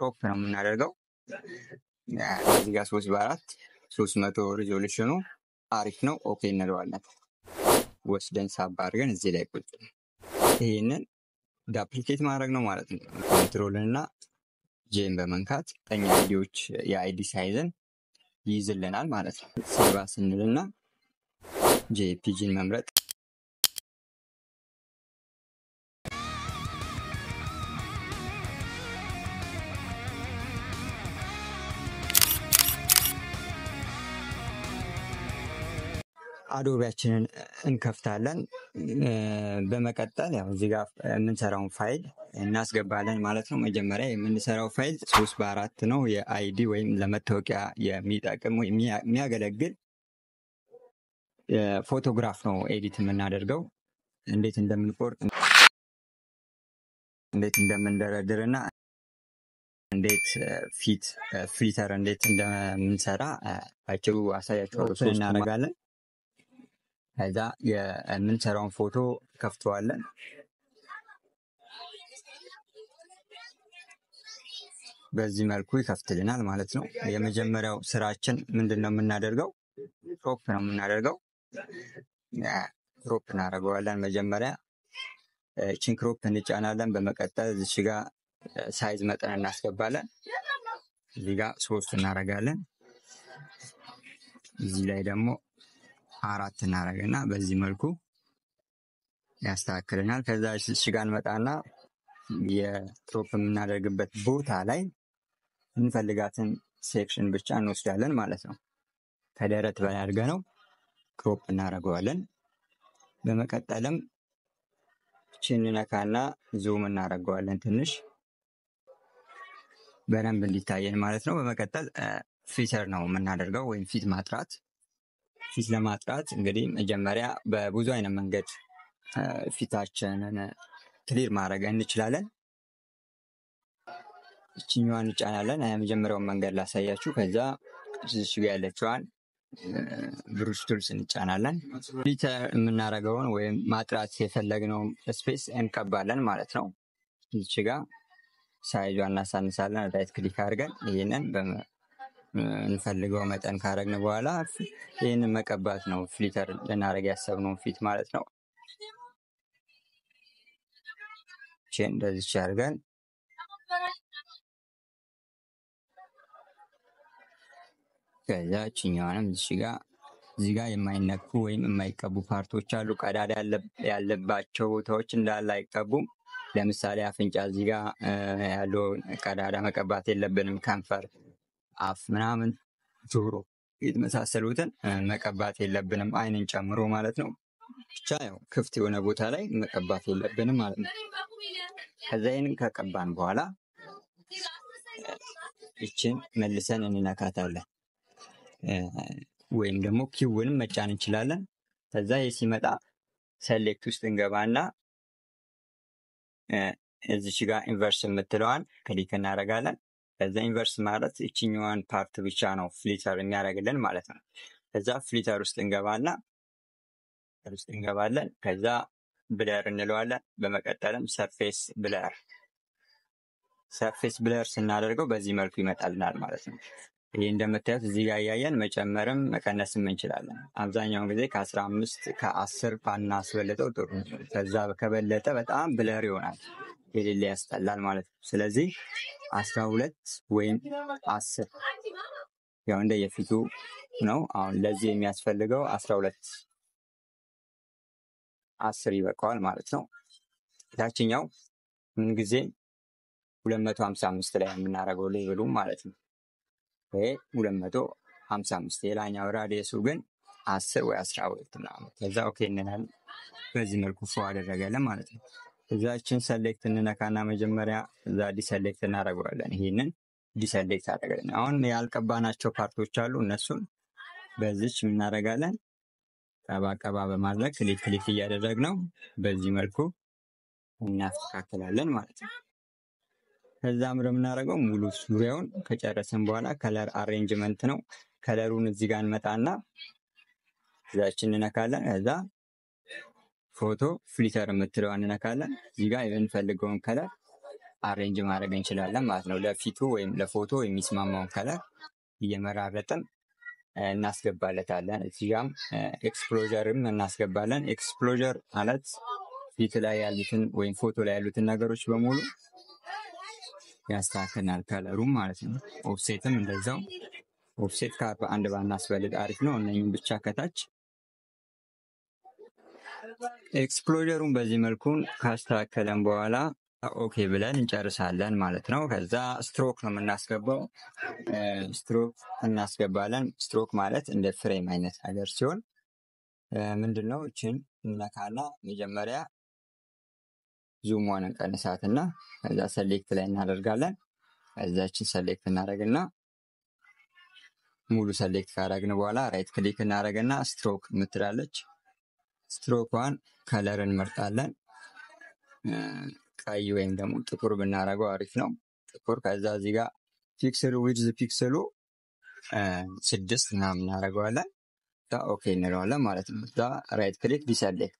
ቶፕ ነው የምናደርገው። እዚህ ጋር 3 በ4 300 ሪዞሉሽኑ አሪፍ ነው። ኦኬ እናደርጋለን። ወስደን ሳብ አድርገን እዚህ ላይ ቁጭ ይሄንን ዳፕሊኬት ማድረግ ነው ማለት ነው። ኮንትሮል እና ጄን በመንካት ጠኛ አይዲዎች የአይዲ ሳይዝን ይይዝልናል ማለት ነው። ሰባ ስንልና ጄፒጂን መምረጥ አዶቢያችንን እንከፍታለን። በመቀጠል ያው እዚህ ጋር የምንሰራው ፋይል እናስገባለን ማለት ነው። መጀመሪያ የምንሰራው ፋይል 3 በ4 ነው። የአይዲ ወይም ለመታወቂያ የሚጠቅም ወይም የሚያገለግል ፎቶግራፍ ነው ኤዲት የምናደርገው። እንዴት እንደምንቆርጥ፣ እንዴት እንደምንደረድርና እንዴት ፊት ፍሊተር እንዴት እንደምንሰራ ባጭሩ አሳያችኋለሁ። እናደርጋለን። ከዛ የምንሰራውን ፎቶ ከፍተዋለን። በዚህ መልኩ ይከፍትልናል ማለት ነው። የመጀመሪያው ስራችን ምንድነው የምናደርገው? ክሮፕ ነው የምናደርገው። ክሮፕ እናደርገዋለን። መጀመሪያ እቺን ክሮፕ እንጫናለን። በመቀጠል እዚህ ጋር ሳይዝ መጠን እናስገባለን። እዚህ ጋር 3 እናደርጋለን። እዚህ ላይ ደግሞ 4 እናረጋና በዚህ መልኩ ያስተካክለናል። ከዛ ሽጋን መጣና የክሮፕ እናደርግበት ቦታ ላይ እንፈልጋትን ሴክሽን ብቻ እንወስዳለን ማለት ነው። ከደረት በላይ አድርገነው ክሮፕ እናረጋዋለን። በመቀጠልም እቺን ነካና ዙም እናረጋዋለን ትንሽ በደንብ እንዲታየን ማለት ነው። በመቀጠል ፊቸር ነው የምናደርገው ወይም ፊት ማጥራት። ፊት ለማጥራት እንግዲህ መጀመሪያ በብዙ አይነት መንገድ ፊታችንን ክሊር ማድረግ እንችላለን። እቺኛዋን ጫናለን። የመጀመሪያው መንገድ ላሳያችሁ። ከዛ እዚህ ጋር ያለችዋን ብሩሽ ቱልስ እንጫናለን። ፊልተር የምናደርገውን ወይም ማጥራት የፈለግነው ስፔስ እንቀባለን ማለት ነው። እዚህ ጋር ሳይዟን እናሳንሳለን። ራይት ክሊክ አድርገን ይሄንን እንፈልገው መጠን ካረግን በኋላ ይሄን መቀባት ነው ፍሊተር ለናረግ ያሰብነው ፊት ማለት ነው። ቼን እንደዚህ አድርገን ከዛችኛውንም እዚህ ጋር የማይነኩ ወይም የማይቀቡ ፓርቶች አሉ። ቀዳዳ ያለባቸው ቦታዎች እንዳለ አይቀቡም። ለምሳሌ አፍንጫ እዚህ ጋር ያለው ቀዳዳ መቀባት የለብንም። ከንፈር፣ አፍ ምናምን ጆሮ የተመሳሰሉትን መቀባት የለብንም አይንን ጨምሮ ማለት ነው። ብቻ ያው ክፍት የሆነ ቦታ ላይ መቀባት የለብንም ማለት ነው። ከዛ ይሄንን ከቀባን በኋላ እቺን መልሰን እንነካታለን ወይም ደግሞ ኪውንም መጫን እንችላለን። ከዛ ይሄ ሲመጣ ሴሌክት ውስጥ እንገባና እዚች ጋር ኢንቨርስ የምትለዋን ክሊክ እናደርጋለን። ከዛ ኢንቨርስ ማለት እቺኛዋን ፓርት ብቻ ነው ፍሊተር የሚያደርግልን ማለት ነው። ከዛ ፍሊተር ውስጥ እንገባለን። ከዛ ብለር እንለዋለን። በመቀጠልም ሰርፌስ ብለር ስናደርገው በዚህ መልኩ ይመጣልናል ማለት ነው። ይሄ እንደምታዩት እዚህ ጋር ያያየን መጨመርም መቀነስም እንችላለን። አብዛኛው ጊዜ ከ15 ከ10 ባናስ በለጠው ጥሩ። ከዛ ከበለጠ በጣም ብለር ይሆናል። የሌለ ያስጠላል ማለት ነው። ስለዚህ 12 ወይም 10 ያው እንደ የፊቱ ነው። አሁን ለዚህ የሚያስፈልገው 12 10 ይበቃዋል ማለት ነው። ታችኛው ምን ጊዜ 255 ላይ የምናረጋው ሌቭሉ ማለት ነው። ይሄ 255 የላኛው ራዲየሱ ግን 10 ወይ 12 ነው። ከዛ ኦኬ እንናል። በዚህ መልኩ ሰው አደረገልን ማለት ነው። እዛችን ሴሌክት እንነካና መጀመሪያ እዛ ዲሴሌክት እናደርጋለን። ይሄንን ዲሴሌክት አደረግን። አሁን ያልቀባናቸው ፓርቶች አሉ። እነሱን በዚች እናደርጋለን። ቀባ በማድረግ ክሊክ እያደረግነው በዚህ መልኩ እናስተካክላለን ማለት ነው። ከዛም የምናደርገው ሙሉ ዙሪያውን ከጨረስን በኋላ ከለር አሬንጅመንት ነው። ከለሩን እዚህ ጋር እንመጣና እዛችን እንነካለን። ከዛ ፎቶ ፍሊተር የምትለዋን እንነካለን። እዚህ ጋር የምንፈልገውን ከለር አሬንጅ ማድረግ እንችላለን ማለት ነው። ለፊቱ ወይም ለፎቶ የሚስማማው ከለር እየመራረጥን እናስገባለታለን። እዚያም ኤክስፕሎጀርም እናስገባለን። ኤክስፕሎጀር ማለት ፊት ላይ ያሉትን ወይም ፎቶ ላይ ያሉትን ነገሮች በሙሉ ያስተካክላል ከለሩም ማለት ነው። ኦፍሴትም እንደዛው ኦፍሴት ከ41 ባናስበልጥ አሪፍ ነው። እነኝም ብቻ ከታች ኤክስፕሎጀሩን በዚህ መልኩ ካስተካከለን በኋላ ኦኬ ብለን እንጨርሳለን ማለት ነው። ከዛ ስትሮክ ነው እናስገባው። ስትሮክ እናስገባለን። ስትሮክ ማለት እንደ ፍሬም አይነት ነገር ሲሆን ምንድነው እቺን እናካላ መጀመሪያ ዙም ዋን ቀንሳትና ከዛ ሰሌክት ላይ እናደርጋለን። ከዛችን ሰሌክት እናደርግና ሙሉ ሰሌክት ካደረግን በኋላ ራይት ክሊክ እናደርግና ስትሮክ ምትላለች። ስትሮክዋን ከለርን መርጣለን። ቀይ ወይም ደግሞ ጥቁር ብናረጋው አሪፍ ነው። ጥቁር ከዛ እዚህ ጋር ፒክሰል ዊድዝ ፒክሰሉ 6 እናደርጋለን። ታ ኦኬ እንለዋለን ማለት ነው። ታ ራይት ክሊክ ዲሰሌክት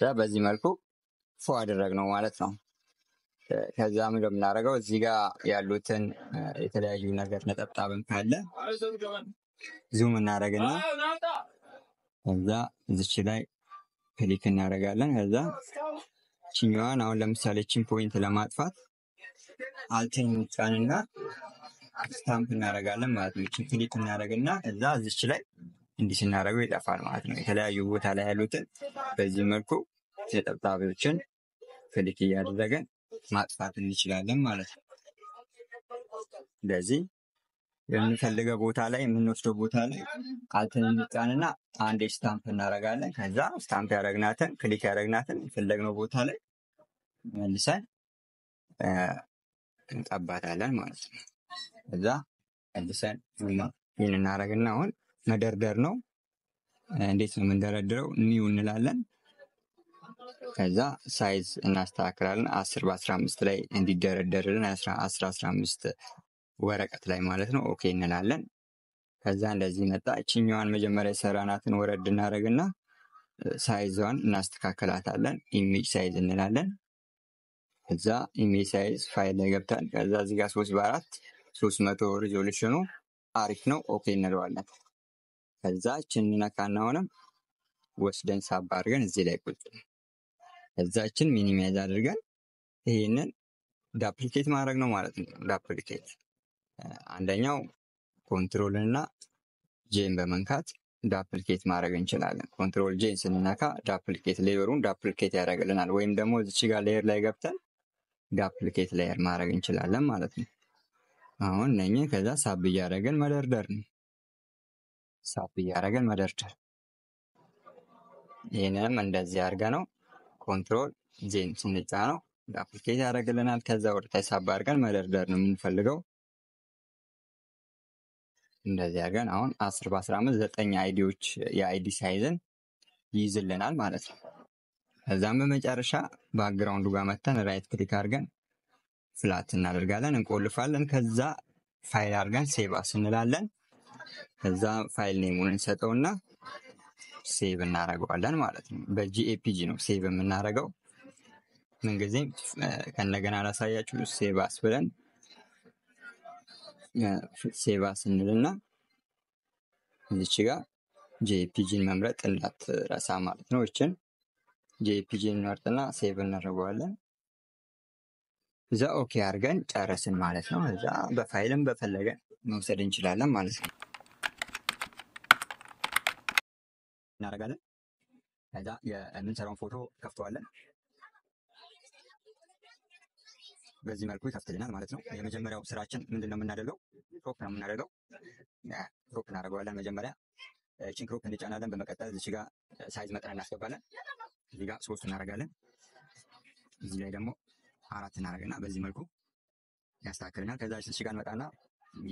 ታ በዚህ መልኩ ፎ አደረግነው ማለት ነው። ከዛ ምን እንደምናደርገው እዚህ ጋር ያሉትን የተለያዩ ነገር ነጠብጣብን ካለ ዙም እናደርግና ከዛ እዚህ ላይ ክሊክ እናደርጋለን። ከዛ እቺኛዋን አሁን ለምሳሌ እቺን ፖይንት ለማጥፋት አልቲን ጫንና ስታምፕ እናደርጋለን ማለት ነው። እቺን ክሊክ እናደርግና ከዛ እዚህ ላይ እንዲህ እናደርገው ይጠፋል ማለት ነው። የተለያዩ ቦታ ላይ ያሉትን በዚህ መልኩ ተጠብጣቢዎችን ክሊክ ያደረገን ማጥፋት እንችላለን ማለት ነው። ስለዚህ የምንፈልገው ቦታ ላይ የምንወስደው ቦታ ላይ አልተን እንጫንና አንድ ስታምፕ እናደርጋለን። ከዛ ስታምፕ ያደረግናተን ክሊክ ያደረግናተን የፈለግነው ቦታ ላይ መልሰን እንጠባታለን ማለት ነው። ከዛ መልሰን ይሄን እናደርግና አሁን መደርደር ነው። እንዴት ነው እንደረደረው ኒው እንላለን። ከዛ ሳይዝ እናስተካክላለን 10x15 ላይ እንዲደረደርልን 10x15 ወረቀት ላይ ማለት ነው። ኦኬ እንላለን። ከዛ እንደዚህ መጣ። እቺኛዋን መጀመሪያ ሰራናትን ወረድ እናደርግና ሳይዝዋን እናስተካክላታለን። ኢሜጅ ሳይዝ እንላለን። ከዛ ኢሜጅ ሳይዝ ፋይል ላይ ገብተን ከዛ እዚህ ጋር 3x4 300 ሪዞሉሽኑ አሪፍ ነው። ኦኬ እንለዋለን። ከዛ እቺንነካና ሆነም ወስደን ሳብ አድርገን እዚህ ላይ ቁጭ እዛችን ሚኒማይዝ አድርገን ይሄንን ዳፕሊኬት ማድረግ ነው ማለት ነው። ዳፕሊኬት አንደኛው ኮንትሮል እና ጄን በመንካት ዳፕሊኬት ማድረግ እንችላለን። ኮንትሮል ጄን ስንነካ ዳፕሊኬት ሌየሩን ዳፕሊኬት ያደርግልናል። ወይም ደግሞ እዚህ ጋር ሌየር ላይ ገብተን ዳፕሊኬት ሌየር ማድረግ እንችላለን ማለት ነው። አሁን ነኝ ከዛ ሳብ ያደረገን መደርደር ነው። ሳብ ያደረገን መደርደር ይሄንም እንደዚህ አድርገን ነው ኮንትሮል ጄን ስንጫነው ዳፕሊኬት ያደርግልናል። ከዛ ወርታይ ሳብ አድርገን መደርደር ነው የምንፈልገው። እንደዚህ አድርገን አሁን 10x15 9 አይዲዎች የአይዲ ሳይዝን ይይዝልናል ማለት ነው። ከዛም በመጨረሻ ባክግራውንዱ ጋር መተን ራይት ክሊክ አድርገን ፍላት እናደርጋለን፣ እንቆልፋለን። ከዛ ፋይል አድርገን ሴቭ አስንላለን። ከዛ ፋይል ኔሙን እንሰጠውና ሴቭ እናደርጋለን ማለት ነው። በጂኤፒጂ ነው ሴቭ የምናደርገው። ምን ጊዜ ከነገና ላሳያችሁ ሴቭ አስብለን ሴቭ አስንልና እዚህ ጋር ጂኤፒጂን መምረጥ እንዳትረሳ ማለት ነው። እቺን ጂኤፒጂን መርጠና ሴቭ እናደርጋለን። እዛ ኦኬ አድርገን ጨረስን ማለት ነው። እዛ በፋይልም በፈለገን መውሰድ እንችላለን ማለት ነው። እናረጋለን። ከዛ የምንሰራውን ፎቶ ከፍቷለን። በዚህ መልኩ ይከፍትልናል ማለት ነው። የመጀመሪያው ስራችን ምንድነው የምናደርገው? ክሮፕ ነው የምናደርገው። ክሮፕ እናደርገዋለን መጀመሪያ። እቺን ክሮፕ እንጫናለን። በመቀጠል እዚህ ጋር ሳይዝ መጠን እናስገባለን። እዚህ ጋር 3 እናደርጋለን። እዚህ ላይ ደግሞ 4 እናደርግና በዚህ መልኩ ያስተካክልናል። ከዛ እዚህ ጋር መጣና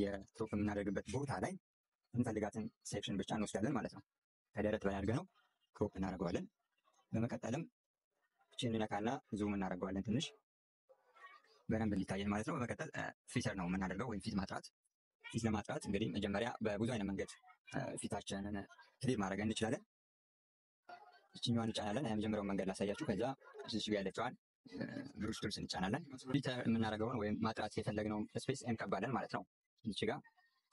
የክሮፕ የምናደርግበት ቦታ ላይ እንፈልጋትን ሴክሽን ብቻ እንወስዳለን ማለት ነው። ከደረት ላይ አድርገን ክሮፕ እናደርጋለን። በመቀጠልም እቺን እናካና ዙም እናደርጋለን ትንሽ በደንብ እንዲታየን ማለት ነው። በመቀጠል ፊቸር ነው የምናደርገው ወይም ፊት ማጥራት። ፊት ለማጥራት እንግዲህ መጀመሪያ በብዙ አይነት መንገድ ፊታችንን ክሊር ማድረግ እንችላለን። እቺኛዋን ጫናለን። የመጀመሪያው መንገድ ላሳያችሁ። ከዛ እዚህ ጋር ያለችዋን ብሩሽቱን እንጫናለን። ዲጂታል የምናደርገውን ወይም ማጥራት የፈለግነው ስፔስ እንቀባለን ማለት ነው። እዚህ ጋር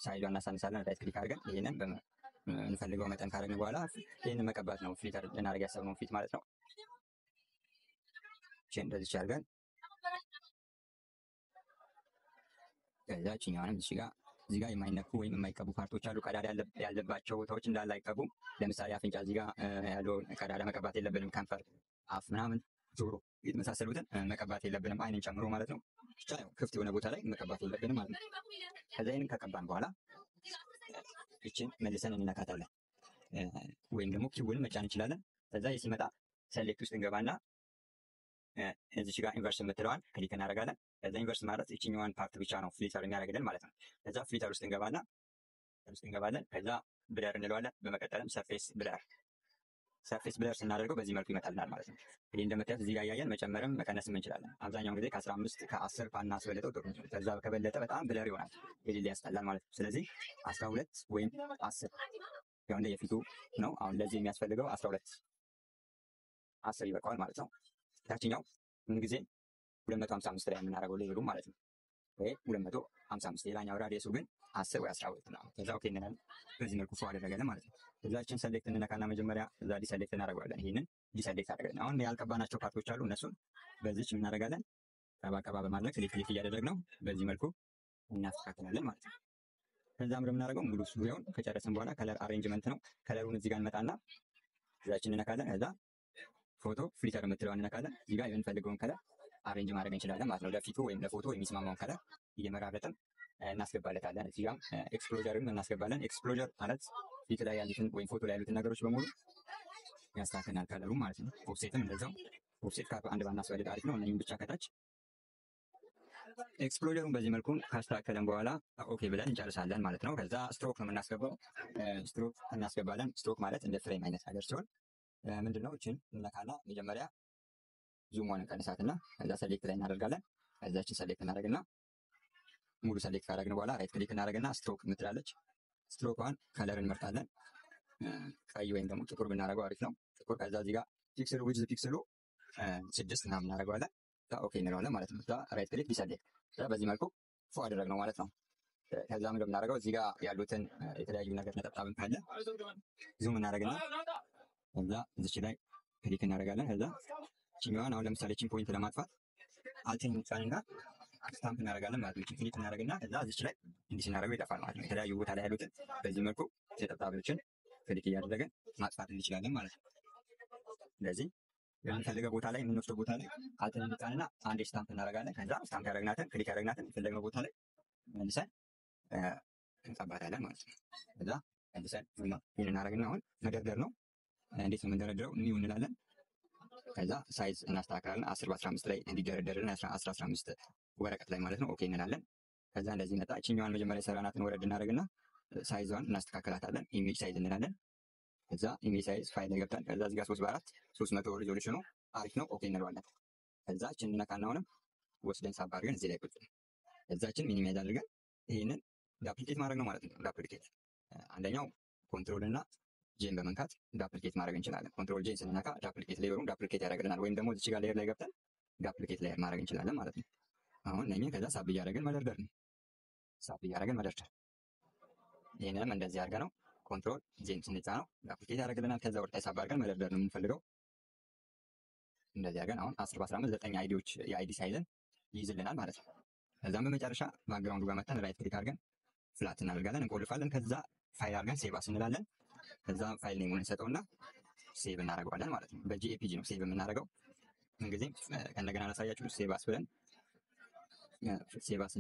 ሳይዱን እናሳንሳለን። ራይት ክሊክ አድርገን ይሄንን በእንፈልገው መጠን ካረግን በኋላ ይሄንን መቀባት ነው ፊልተር እናደርግ ያሰብነው ፊት ማለት ነው። እንደዚህ አድርገን ያቺኛውንም እዚህ ጋር የማይነኩ ወይም የማይቀቡ ፓርቶች አሉ። ቀዳዳ ያለባቸው ቦታዎች እንዳለ አይቀቡ። ለምሳሌ አፍንጫ እዚህ ጋር ያለው ቀዳዳ መቀባት የለብንም። ከንፈር፣ አፍ ምናምን ጆሮ የተመሳሰሉትን መቀባት የለብንም አይንን ጨምሮ ማለት ነው። ብቻ ያው ክፍት የሆነ ቦታ ላይ መቀባት የለብንም ማለት ነው። ከዛ ይሄንን ከቀባን በኋላ እቺን መልሰን እናካታለን ወይም ደግሞ ኪውን መጫን እንችላለን። ከዛ ይስመጣ ሰሌክት ውስጥ እንገባና እዚህ ጋር ኢንቨርስ የምትለዋን ክሊክ እናደርጋለን። ከዛ ኢንቨርስ ማለት እቺኛዋን ፓርት ብቻ ነው ፍሊተር የሚያደርግልን ማለት ነው። ከዛ ፍሊተር ውስጥ እንገባና ከዛ ብለር እንለዋለን። በመቀጠልም ሰርፌስ ብለር ስናደርገው በዚህ መልኩ ይመጣልናል ማለት ነው። እንግዲህ እንደምታዩት እዚህ ጋር ያያየን መጨመርም መቀነስም እንችላለን። አብዛኛው ጊዜ ከ15 ከ10 ፓና አስበለጠው ጥሩ ነው። ከዛ ከበለጠ በጣም ብለር ይሆናል፣ ይሄን ያስጠላል ማለት ነው። ስለዚህ 12 ወይም 10 ያው እንደ የፊቱ ነው። አሁን ለዚህ የሚያስፈልገው 10 ይበቃዋል ማለት ነው። ታችኛው ምን ጊዜ 255 ላይ የምናደርገው ሌቭሉ ማለት ነው። ወይ 255 ሌላኛው ራዲየሱ ግን 10 ወይ 12 ነው። ከዛ ኦኬ እንላለን። በዚህ መልኩ ፎር አደረገልን ማለት ነው። እዛችን ሰሌክት እንነካና መጀመሪያ እዛ ዲሰሌክት እናደርጋለን። ይሄንን ዲሰሌክት አደረግን። አሁን ያልቀባናቸው ፓርቶች አሉ። እነሱን በዚህች ምን እናደርጋለን ቀባ በማድረግ ክሊክ እያደረግነው በዚህ መልኩ እናስተካክላለን ማለት ነው። ከዛም የምናደርገው ሙሉ ዙሪያውን ከጨረስን በኋላ ከለር አሬንጅመንት ነው። ከለሩን እዚህ ጋር እንመጣና እዛችን እንነካለን። ከዛ ፎቶ ፍሊተር የምትለዋን እንነካለን። እዚህ ጋር የምንፈልገውን ከለር አሬንጅ ማድረግ እንችላለን ማለት ነው። ለፊቱ ወይም ለፎቶ የሚስማማውን ከለር እየመራረጥን እናስገባለታለን። እዚህ ጋር ኤክስፕሎጀርን እናስገባለን። ኤክስፕሎጀር ማለት ፊት ላይ ያሉትን ወይም ፎቶ ላይ ያሉትን ነገሮች በሙሉ ያስተካክላል ከለሩ ማለት ነው። ኦፍሴትም እንደዛው። ኦፍሴት ከ1 ባናስበልጥ አሪፍ ነው። እነዚህም ብቻ ከታች ኤክስፕሎጀሩን በዚህ መልኩ ካስተካከለን በኋላ ኦኬ ብለን እንጨርሳለን ማለት ነው። ከዛ ስትሮክ ነው የምናስገባው። ስትሮክ እናስገባለን። ስትሮክ ማለት እንደ ፍሬም አይነት ነገር ሲሆን ምንድነው እቺን እንነካና መጀመሪያ ዙም ዋን ቀንሳትና ከዛ ሰሌክት ላይ እናደርጋለን። ከዛችን ሰሌክት እናደርግና ሙሉ ሰሌክት ካደረግን በኋላ ራይት ክሊክ እናደርግና ስትሮክ ምትላለች። ስትሮክዋን ከለር እንመርጣለን። ቀይ ወይም ደግሞ ጥቁር ብናደርገው አሪፍ ነው። ጥቁር። ከዛ እዚህ ጋር ፒክሰሉ ዊድዝ ፒክሰሉ 6 ምናምን እናደርገዋለን። ኦኬ እንለዋለን ማለት ነው። ከዛ ራይት ክሊክ ዲሰሌክት። በዚህ መልኩ ፎ አደረግነው ማለት ነው። ከዛ ምንድነው የምናደርገው እዚህ ጋር ያሉትን የተለያዩ ነገር ነጠብጣብን ካለ ዙም እናደርግና ከዛ እዚህ ላይ ክሊክ እናደርጋለን። ከዛ እቺኛዋን አሁን ለምሳሌ እቺን ፖይንት ለማጥፋት አልቴን እንጫንና ስታምፕ እናደርጋለን ማለት ነው። ክሊክ እናደርግና ከዛ እዚህ ላይ እንዲህ እናደርገው ይጠፋል ማለት ነው። የተለያዩ ቦታ ላይ ያሉትን በዚህ መልኩ ተጠብጣብችን ክሊክ እያደረግን ማጥፋት እንችላለን ማለት ነው። ስለዚህ የምንፈልገው ቦታ ላይ የምንወስደው ቦታ ላይ አልቴን እንጫንና አንዴ ስታምፕ እናደርጋለን። ከዛ ስታምፕ ያደረግናትን ክሊክ ያደረግናትን የፈለግነው ቦታ ላይ መልሰን እንጠባታለን ማለት ነው። ከዛ መልሰን ይሄን እናደርግና አሁን መደርደር ነው። እንዴት ነው የምንደረድረው ኒው እንላለን። ከዛ ሳይዝ እናስተካክላለን 10 በ15 ላይ እንዲደረደርልን 10 15 ወረቀት ላይ ማለት ነው። ኦኬ እንላለን። ከዛ እንደዚህ መጣ። እቺኛዋን መጀመሪያ ሰራናትን ወረድ እናደርግና ሳይዟን እናስተካክላታለን። ኢሜጅ ሳይዝ እንላለን። ከዛ ኢሜጅ ሳይዝ ፋይል ላይ ገብተን ከዛ እዚህ ጋር 3 በ4 300 ሪዞሉሽኑ አሪፍ ነው። ኦኬ እንለዋለን። ከዛ እቺን እንነካና አሁንም ወስደን ሳብ አድርገን እዚህ ላይ ቁጭ እዛችን ሚኒማይዝ አድርገን ይሄንን ዳፕሊኬት ማድረግ ነው ማለት ነው። ዳፕሊኬት አንደኛው ኮንትሮል እና ጄን በመንካት ዳፕሊኬት ማድረግ እንችላለን። ኮንትሮል ጄን ስንነካ ዳፕሊኬት ሌየሩን ዳፕሊኬት ያደርግልናል። ወይም ደግሞ እዚህ ጋር ሌየር ላይ ገብተን ዳፕሊኬት ሌየር ማድረግ እንችላለን ማለት ነው። አሁን ለኛ ከዛ ሳብ እያደረግን መደርደር ነው። ሳብ እያደረግን መደርደር ይሄንም እንደዚህ አድርገን ነው ኮንትሮል ጄን ስንጫን ነው ዳፕሊኬት ያደርግልናል። ከዛ ወደ ላይ ሳብ አድርገን መደርደር ነው የምንፈልገው። እንደዚህ አድርገን አሁን 10 በ15 9 አይዲዎች የአይዲ ሳይዝን ይይዝልናል ማለት ነው። ከዛም በመጨረሻ ባክግራውንዱ ጋር መጣን ራይት ክሊክ አድርገን ፍላት እናደርጋለን እንቆልፋለን። ከዛ ፋይል አድርገን ሴቭ እንላለን። ከዛ ፋይል ኔሙን እንሰጠውና ሴቭ እናደርገዋለን ማለት ነው። በጂኤፒጂ ነው ሴቭ የምናደርገው። እንግዲህ እንደገና ላሳያችሁ። ሴቭ አስብለን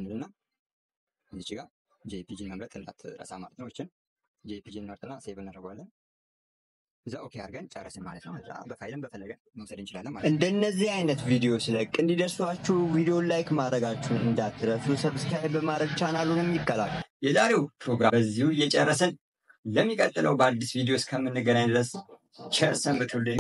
እንልና እዚህ ጋር ጂኤፒጂ መምረጥ እንዳትረሳ ማለት ነው። እቺን ጂኤፒጂ እንመርጥና ሴቭ እናደርገዋለን። እዛ ኦኬ አድርገን ጨረስን ማለት ነው። እዛ በፋይልም በፈለገን መውሰድ እንችላለን ማለት ነው። እንደነዚህ አይነት ቪዲዮ ስለቅ እንዲደርሷችሁ ቪዲዮውን ላይክ ማድረጋችሁን እንዳትረሱ። ሰብስክራይብ በማድረግ ቻናሉንም ይቀላቀሉ። የዛሬው ፕሮግራም በዚሁ እየጨረስን ለሚቀጥለው በአዲስ ቪዲዮ እስከምንገናኝ ድረስ ቸር ሰንብቱልኝ።